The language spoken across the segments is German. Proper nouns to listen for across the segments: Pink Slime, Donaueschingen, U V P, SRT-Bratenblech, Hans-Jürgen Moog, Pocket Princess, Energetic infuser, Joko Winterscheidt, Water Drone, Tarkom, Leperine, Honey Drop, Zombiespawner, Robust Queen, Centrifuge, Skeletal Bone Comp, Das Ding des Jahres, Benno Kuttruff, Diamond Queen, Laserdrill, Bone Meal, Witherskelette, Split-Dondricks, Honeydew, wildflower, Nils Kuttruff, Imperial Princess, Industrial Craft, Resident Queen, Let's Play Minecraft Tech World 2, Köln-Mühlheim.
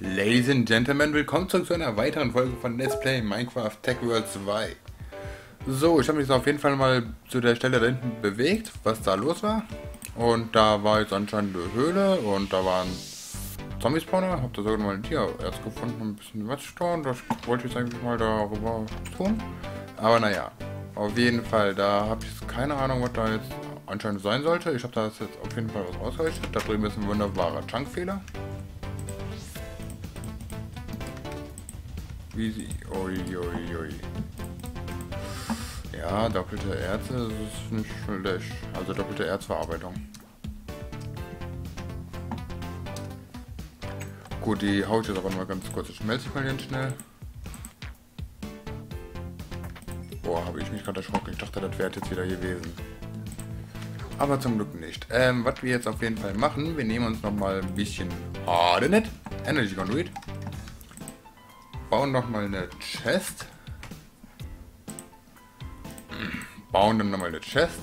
Ladies and Gentlemen, willkommen zurück zu einer weiteren Folge von Let's Play Minecraft Tech World 2. So, ich habe mich jetzt auf jeden Fall mal zu der Stelle da hinten bewegt, was da los war. Und da war jetzt anscheinend eine Höhle und da waren Zombiespawner. Hab da sogar mal ein Tier erst gefunden, ein bisschen Wattstone. Das wollte ich jetzt eigentlich mal darüber tun. Aber naja, auf jeden Fall, da habe ich jetzt keine Ahnung, was da jetzt anscheinend sein sollte. Ich habe da jetzt auf jeden Fall was rausgerichtet. Da drüben ist ein wunderbarer Chunkfehler. Easy. Oi, oi, oi. Ja, doppelte Erze, das ist nicht schlecht. Also doppelte Erzverarbeitung. Gut, die haue ich jetzt aber mal ganz kurz. Ich schmelze mal den schnell. Boah, habe ich mich gerade erschrocken. Ich dachte, das wäre jetzt wieder gewesen. Aber zum Glück nicht. Was wir jetzt auf jeden Fall machen, wir nehmen uns nochmal ein bisschen Hardenet. Energy Conduit. Bauen nochmal eine Chest. Bauen dann nochmal eine Chest.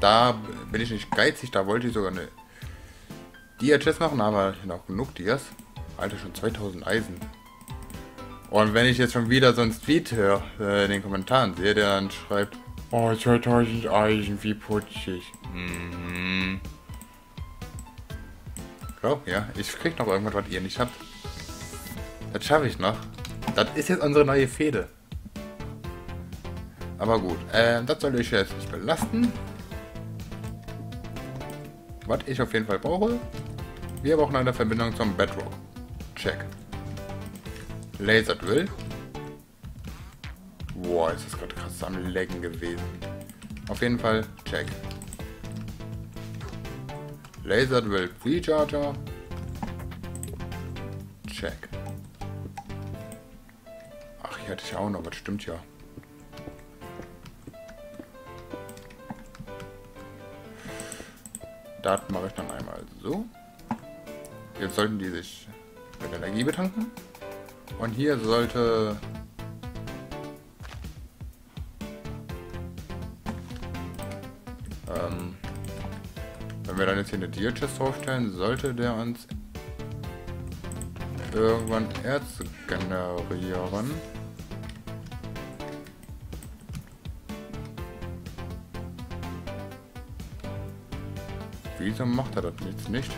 Da bin ich nicht geizig, da wollte ich sogar eine Dia-Chest machen, aber noch genug Dias. Alter, schon 2000 Eisen. Und wenn ich jetzt schon wieder so ein Tweet höre, in den Kommentaren sehe, der dann schreibt, oh, 2000 Eisen, wie putzig. Mhm. So, ja, ich krieg noch irgendwas, was ihr nicht habt. Das schaffe ich noch. Das ist jetzt unsere neue Fehde. Aber gut, das soll ich jetzt nicht belasten. Was ich auf jeden Fall brauche. Wir brauchen eine Verbindung zum Bedrock. Check. Laserdrill. Boah, ist das gerade krass am Laggen gewesen. Auf jeden Fall, check. Laserdrill Precharger. Check. Hätte ich auch noch, das stimmt ja. Das mache ich dann einmal so. Jetzt sollten die sich mit Energie betanken. Und hier sollte... wenn wir dann jetzt hier eine Deal-Chest draufstellen, sollte der uns irgendwann Erz generieren. Wieso macht er das jetzt nicht?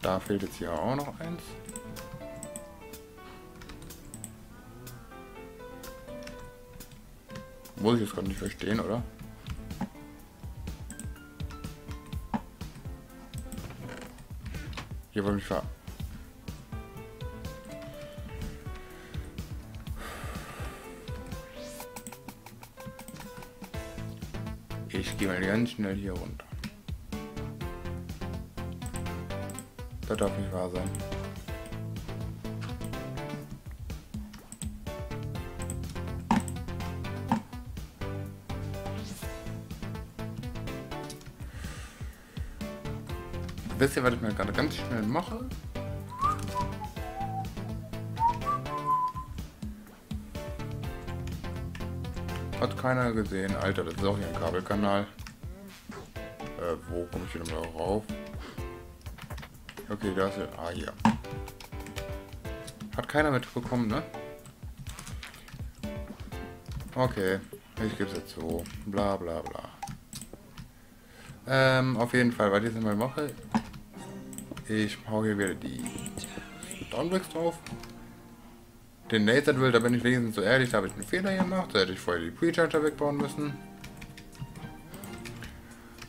Da fehlt jetzt hier auch noch eins. Muss ich jetzt gerade nicht verstehen, oder? Hier wollte ich fahren. Ich gehe mal ganz schnell hier runter. Das darf nicht wahr sein. Wisst ihr, was ich mir gerade ganz schnell mache? Hat keiner gesehen. Alter, das ist auch hier ein Kabelkanal. Wo komme ich wieder mal rauf? Okay, da ist er. Ah, hier. Hat keiner mitbekommen, ne? Okay, ich gebe es jetzt so. Bla bla bla. Auf jeden Fall, was ich jetzt mal mache... Ich hau hier wieder die Split-Dondricks drauf. Den Laserdrill, da bin ich wenigstens so ehrlich, da habe ich einen Fehler gemacht. Da hätte ich vorher die Precharger wegbauen müssen.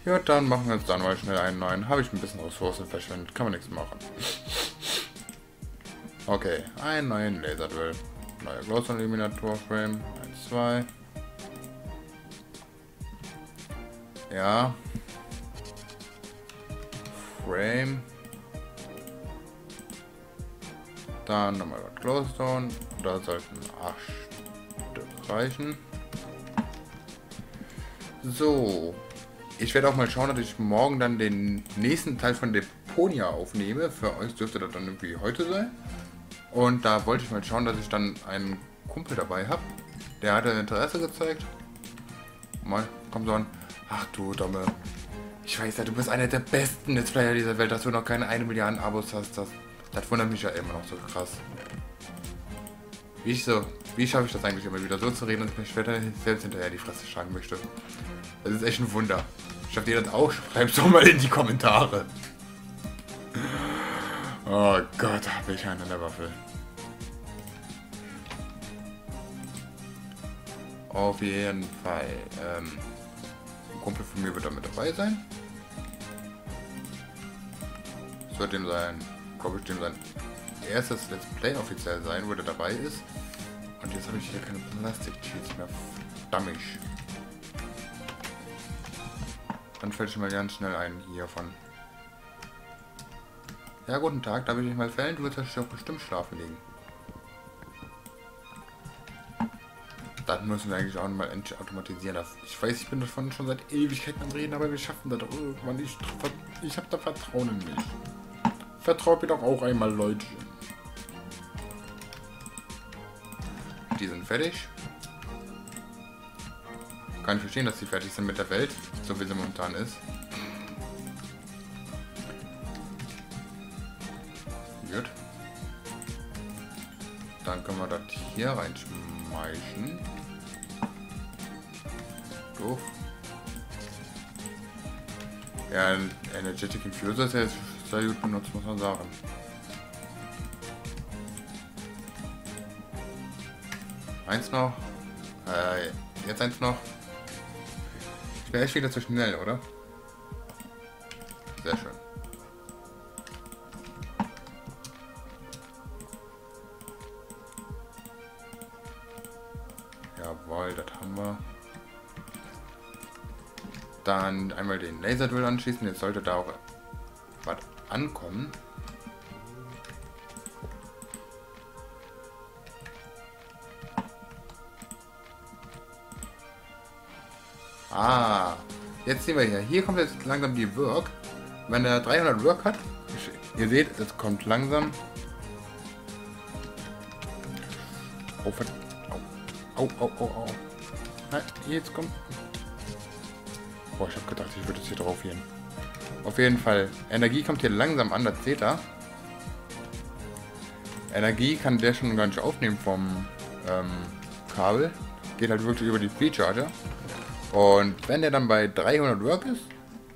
Ja, dann machen wir uns dann mal schnell einen neuen. Habe ich ein bisschen Ressourcen verschwendet, kann man nichts machen. Okay, einen neuen Laserdrill. Neuer Groß-Eliminator Frame, 1, 2. Ja. Frame. Dann nochmal was Glowstone, da sollten 8 Stück reichen. So, ich werde auch mal schauen, dass ich morgen dann den nächsten Teil von Deponia aufnehme. Für euch dürfte das dann irgendwie heute sein. Und da wollte ich mal schauen, dass ich dann einen Kumpel dabei habe. Der hatte Interesse gezeigt. Mal, komm so an. Ach du Dumme. Ich weiß ja, du bist einer der besten Let's Player dieser Welt, dass du noch keine 1 Milliarde Abos hast. Das wundert mich ja immer noch so krass. Wie schaffe ich das eigentlich immer wieder so zu reden, dass ich mir später selbst hinterher die Fresse schlagen möchte? Das ist echt ein Wunder. Schafft ihr das auch? Schreibt doch mal in die Kommentare. Oh Gott, habe ich eine Waffe. Auf jeden Fall. Ein Kumpel von mir wird damit dabei sein. Es wird dem sein, glaube ich, dem sein erstes Let's Play offiziell sein, wo der dabei ist. Und jetzt habe ich hier keine Plastik-Cheats mehr. Verdammt. Dann fällt schon mal ganz schnell ein hiervon. Ja, guten Tag, darf ich dich mal fällen? Du wirst ja bestimmt schlafen liegen. Das müssen wir eigentlich auch mal automatisieren. Ich weiß, ich bin davon schon seit Ewigkeiten am Reden, aber wir schaffen das doch irgendwann. Ich habe da Vertrauen in mich. Vertraut mir doch auch einmal, Leute. Die sind fertig. Kann ich verstehen, dass sie fertig sind mit der Welt, so wie sie momentan ist. Gut. Dann können wir das hier reinschmeißen. Doof. Ja, ein Energetic Infuser ist ja jetzt sehr gut benutzt, muss man sagen. Eins noch. Jetzt eins noch. Ich wäre echt wieder zu schnell, oder? Sehr schön. Jawohl, das haben wir. Dann einmal den Laserdrill anschließen. Jetzt sollte da auch was ankommen. Ah, jetzt sehen wir hier. Hier kommt jetzt langsam die Work. Wenn er 300 Work hat, ihr seht, es kommt langsam. Oh, verdammt. Au, au, au, au. Nein, jetzt kommt. Boah, ich habe gedacht, ich würde es hier drauf gehen. Auf jeden Fall. Energie kommt hier langsam an, das seht ihr. Energie kann der schon gar nicht aufnehmen vom Kabel. Geht halt wirklich über die Precharger. Und wenn der dann bei 300 Work ist,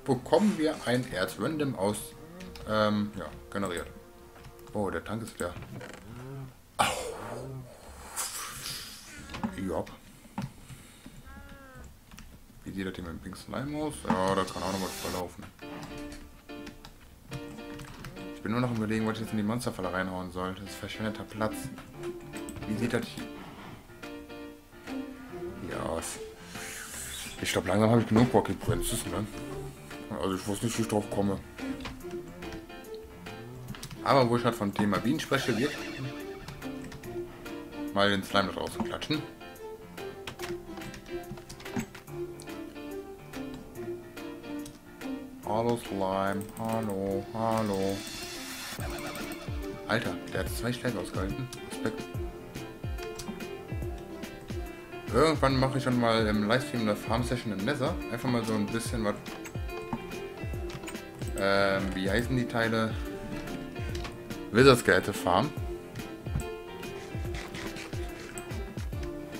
bekommen wir ein Erz Random aus ja, generiert. Oh, der Tank ist leer. Au. Job. Wie sieht das hier mit dem Pink Slime aus? Ja, da kann auch noch was verlaufen. Ich bin nur noch im Überlegen, was ich jetzt in die Monsterfalle reinhauen soll. Das ist verschwendeter Platz. Wie sieht das hier aus? Ich glaube, langsam habe ich genug Pocket Princess, ne? Also ich wusste nicht, wie ich drauf komme. Aber wo ich halt vom Thema Bienen spreche, wird mal den Slime da draußen klatschen. Hallo Slime, hallo, hallo. Alter, der hat 2 Schläge ausgehalten. Respekt. Irgendwann mache ich dann mal im Livestream eine Farm-Session im Nether. Einfach mal so ein bisschen was. Wie heißen die Teile? Witherskelette Farm.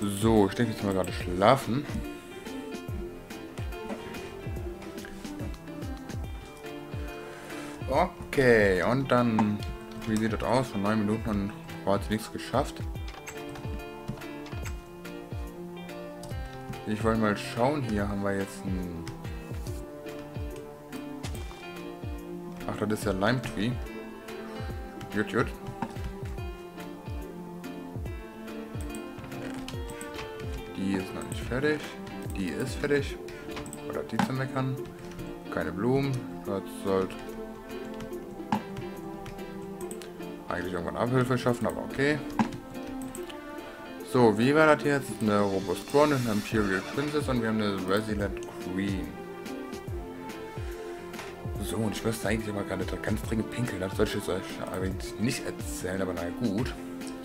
So, ich denke jetzt mal gerade schlafen. Okay, und dann, wie sieht das aus? Von 9 Minuten und hat sie nichts geschafft. Ich wollte mal schauen, hier haben wir jetzt ein... Ach, das ist ja Lime Tree. Gut, gut. Die ist noch nicht fertig. Die ist fertig. Oder die zu meckern. Keine Blumen. Das sollte eigentlich irgendwann Abhilfe schaffen, aber okay. So, wie war das jetzt? Eine Robust Queen, eine Imperial Princess und wir haben eine Resident Queen. So, und ich müsste eigentlich immer gerade ganz dringend pinkeln. Das sollte ich euch allerdings nicht erzählen, aber naja, gut.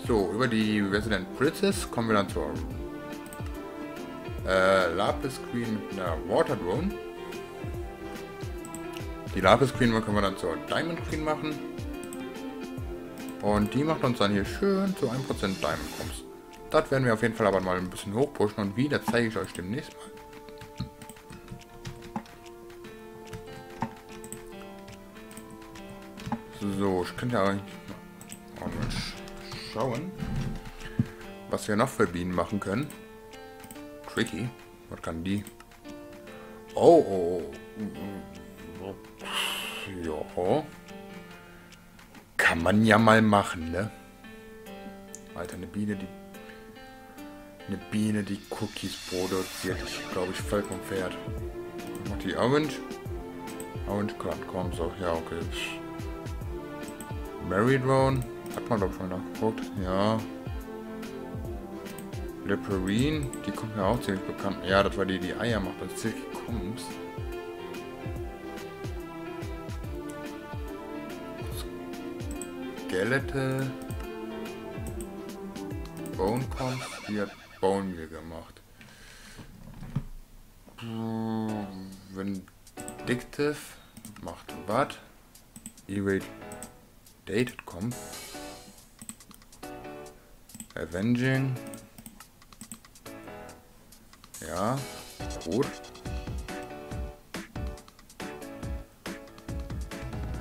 So, über die Resident Princess kommen wir dann zur Lapis Queen mit einer Water Drone. Die Lapis Queen können wir dann zur Diamond Queen machen. Und die macht uns dann hier schön zu 1% Diamond Combs. Das werden wir auf jeden Fall aber mal ein bisschen hochpushen und wie, das zeige ich euch demnächst mal. So, ich könnte ja eigentlich mal schauen, was wir noch für Bienen machen können. Tricky, was kann die? Oh, oh. Ja. Kann man ja mal machen, ne? Alter, eine Biene, die Cookies produziert. Ich glaube, ich fall vom Pferd. Mach die Orange. Orange Kosmos, auch ja, okay. Mary Drone, hat man doch schon nachgeguckt, ja. Leperine, die kommt mir auch ziemlich bekannt. Ja, das war die, die Eier macht, als Silky Combs. Skeletal Bone Comp, die hat Bone Meal gemacht. Vindictive macht was? Dated kommt. Avenging. Ja, gut.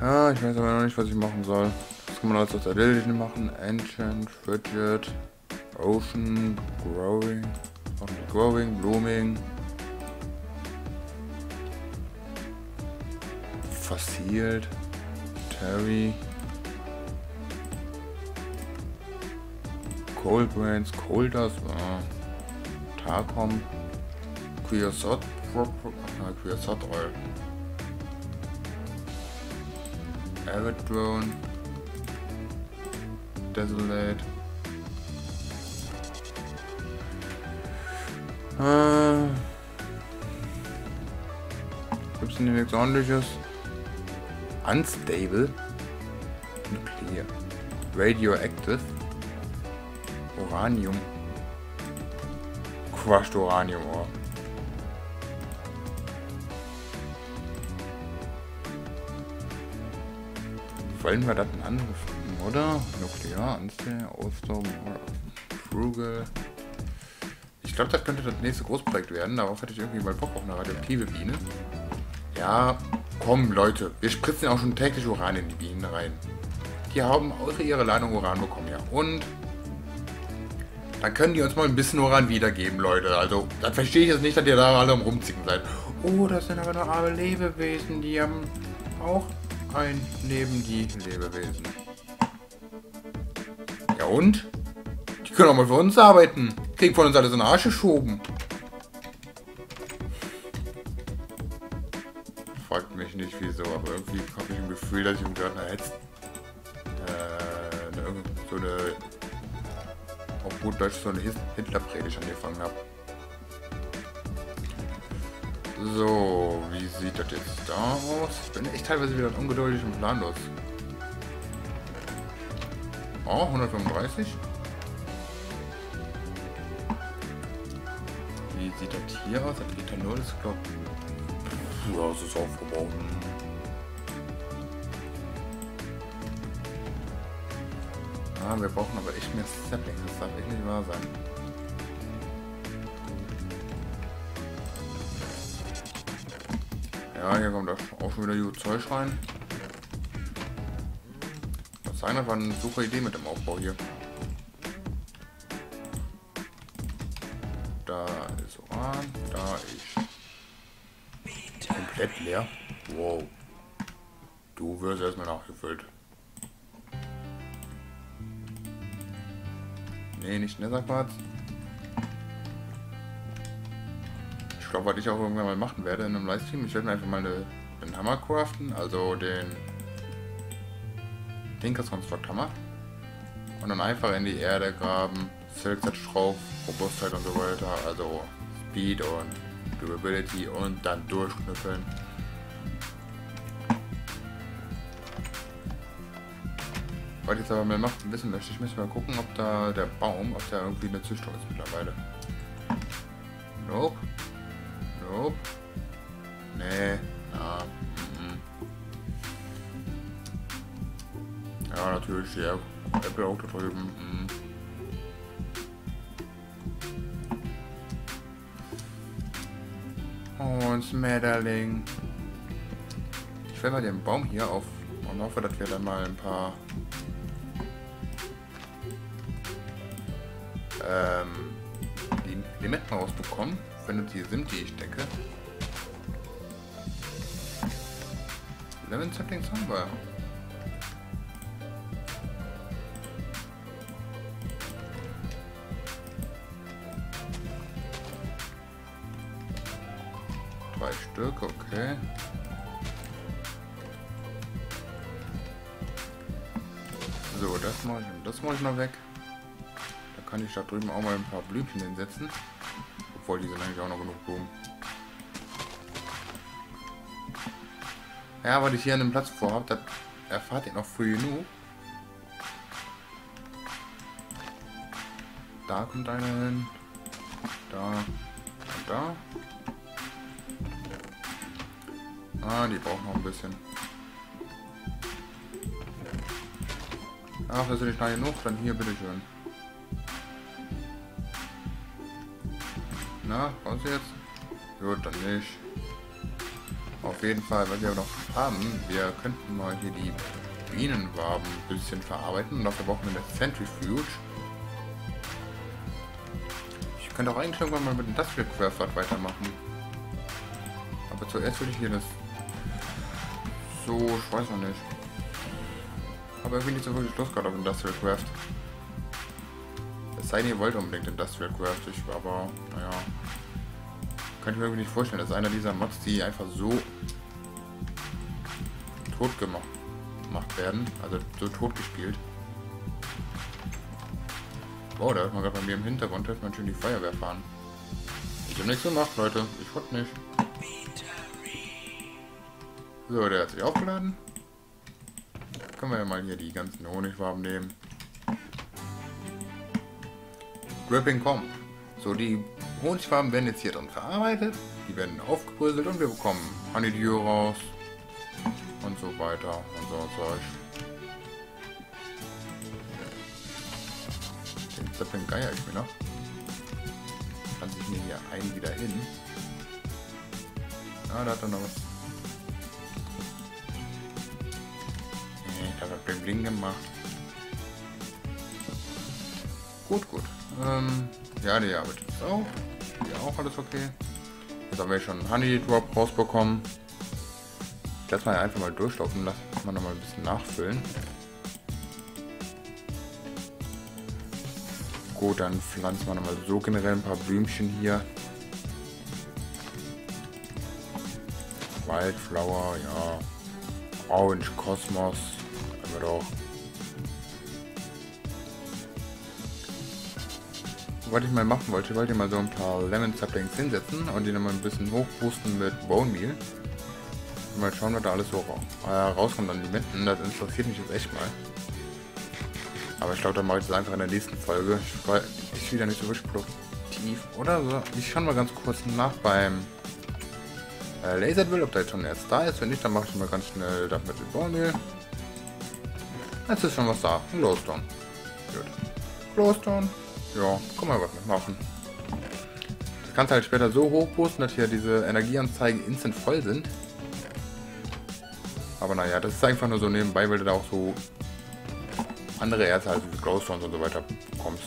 Ja, ich weiß aber noch nicht, was ich machen soll. Das kann man alles aus der Lilien machen. Ancient, Frigid, Ocean, Growing. Blooming. Faciled, Terry. Cold Brains, Colders, Tarkom, Creosote, Creosote Oil, Arid Drone, Desolate, gibt's denn nichts ordentliches? Unstable, Nuclear, Radioactive, Uranium. Crushed Uranium. Oh. Wollen wir das in andere finden, oder? Nuklear, Anstell, Ausdauer, Frugal. Ich glaube, das könnte das nächste Großprojekt werden. Darauf hätte ich irgendwie mal Bock auf eine radioaktive Biene. Ja, komm Leute. Wir spritzen auch schon täglich Uran in die Bienen rein. Die haben außer ihre Ladung Uran bekommen, ja. Und dann können die uns mal ein bisschen Uran wiedergeben, Leute. Also, das verstehe ich jetzt nicht, dass ihr da alle am Rumzicken seid. Oh, das sind aber noch arme Lebewesen. Die haben auch ein Leben, die Lebewesen. Ja und? Die können auch mal für uns arbeiten. Kriegen von uns alle so einen Arsch geschoben. Fragt mich nicht wieso, aber irgendwie habe ich ein Gefühl, dass ich im Garten jetzt so eine auf gut Deutsch so eine Hitlerpredigt angefangen habe. So, wie sieht das jetzt da aus? Ich bin echt teilweise wieder ungeduldig und planlos. Oh, 135. Wie sieht das hier aus? Das Ethanol ist, glaube ich... Ja, es ist aufgebraucht. Ah, wir brauchen aber echt mehr Saplings, das darf echt nicht wahr sein. Ja, hier kommt auch schon wieder gut Zeug rein. Das ist einfach eine super Idee mit dem Aufbau hier. Da ist Uran, da ist... komplett leer. Wow. Du wirst erstmal nachgefüllt. Nee, nicht Netherquarz. Ich glaube, was ich auch irgendwann mal machen werde in einem Livestream, ich werde mir einfach mal den Hammer craften, also den Dinkerskonstrukt Hammer. Und dann einfach in die Erde graben, Silkset drauf, Robustheit und so weiter, also Speed und Durability und dann durchknüffeln. Was jetzt aber mehr macht, wissen möchte ich, müssen mal gucken, ob da der Baum, ob der irgendwie eine Züchtung ist mittlerweile. Nope. Nope. Nee. Ja. Ja, natürlich, ja. Apple auch da drüben. Oh, ein Schmetterling. Ich will mal den Baum hier auf und hoffe, dass wir dann mal ein paar die Elementen rausbekommen, wenn das die sind, die ich decke. Lemon Saplings haben wir. Drei Stück, okay. So, das mache ich noch weg. Da kann ich da drüben auch mal ein paar Blümchen hinsetzen. Obwohl, die sind eigentlich auch noch genug Blumen. Ja, was ich hier an dem Platz vorhabe, das erfahrt ihr noch früh genug. Da kommt einer hin. Da. Und da. Ah, die brauchen noch ein bisschen. Ach, das ist nicht schnell genug, dann hier bitte schön. Na, brauchst du jetzt? Gut, dann nicht. Auf jeden Fall, was wir aber noch haben, wir könnten mal hier die Bienenwaben ein bisschen verarbeiten und dafür brauchen wir das Centrifuge. Ich könnte auch eigentlich irgendwann mal mit dem Industrial Craft weitermachen. Aber zuerst würde ich hier das... So, ich weiß noch nicht. Aber irgendwie nicht so wirklich Lust gerade auf Industrial Craft. Es sei denn, ihr wollt unbedingt Industrial Craft, aber naja... Kann ich mir irgendwie nicht vorstellen, dass einer dieser Mods, die einfach so tot gemacht werden, also so tot gespielt. Wow, da hört man gerade bei mir im Hintergrund, hört man schön die Feuerwehr fahren. Ich hab nichts gemacht, Leute. Ich wollte nicht. So, der hat sich aufgeladen. Da können wir ja mal hier die ganzen Honigwaben nehmen. Dripping Comp. So, die Honigfarben werden jetzt hier drin verarbeitet, die werden aufgebröselt und wir bekommen Honeydew raus und so weiter und so Zeug. Den Zeppelin geier ich mir noch. Pflanze ich mir hier einen wieder hin. Ah, da hat er noch was. Ich habe den Bling gemacht. Gut, gut. Ja, die arbeitet jetzt auch. Ja, auch alles okay. Jetzt haben wir schon Honey Drop rausbekommen. Ich lasse mal einfach mal durchlaufen, lass mal noch mal ein bisschen nachfüllen. Gut, dann pflanzen wir noch mal so generell ein paar Blümchen hier. Wildflower, ja. Orange Kosmos, haben wir doch. Was ich mal machen wollte, ich wollte mal so ein paar Lemon Saplings hinsetzen und die nochmal ein bisschen hochboosten mit Bone Meal. Mal schauen, was da alles so rauskommt an die Mitten. Das interessiert mich jetzt echt mal. Aber ich glaube, da mache ich das einfach in der nächsten Folge. Ich war echt wieder nicht so wirklich produktiv oder so. Ich schaue mal ganz kurz nach beim Laserdrill, ob der jetzt schon erst da ist. Wenn nicht, dann mache ich mal ganz schnell das mit dem Bone Meal. Jetzt ist schon was da. Ein Glowstone. Gut. Glowstone. Ja, guck mal, was wir machen. Das kannst du halt später so hoch posten, dass hier diese Energieanzeigen instant voll sind. Aber naja, das ist einfach nur so nebenbei, weil du da auch so andere Erze, also wie Glowstones und so weiter, bekommst.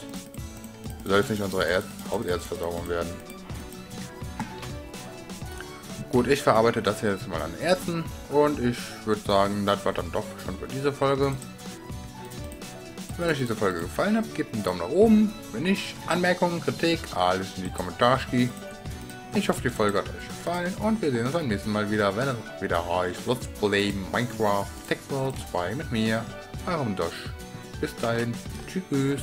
Das soll jetzt nicht unsere Haupterzversorgung werden. Gut, ich verarbeite das hier jetzt mal an Erzen und ich würde sagen, das war dann doch schon für diese Folge. Wenn euch diese Folge gefallen hat, gebt einen Daumen nach oben. Wenn nicht, Anmerkungen, Kritik, alles in die Kommentare. Ich hoffe, die Folge hat euch gefallen und wir sehen uns beim nächsten Mal wieder, wenn es wieder heißt Let's Play Minecraft Tech World 2 mit mir, eurem Dosch. Bis dahin, tschüss.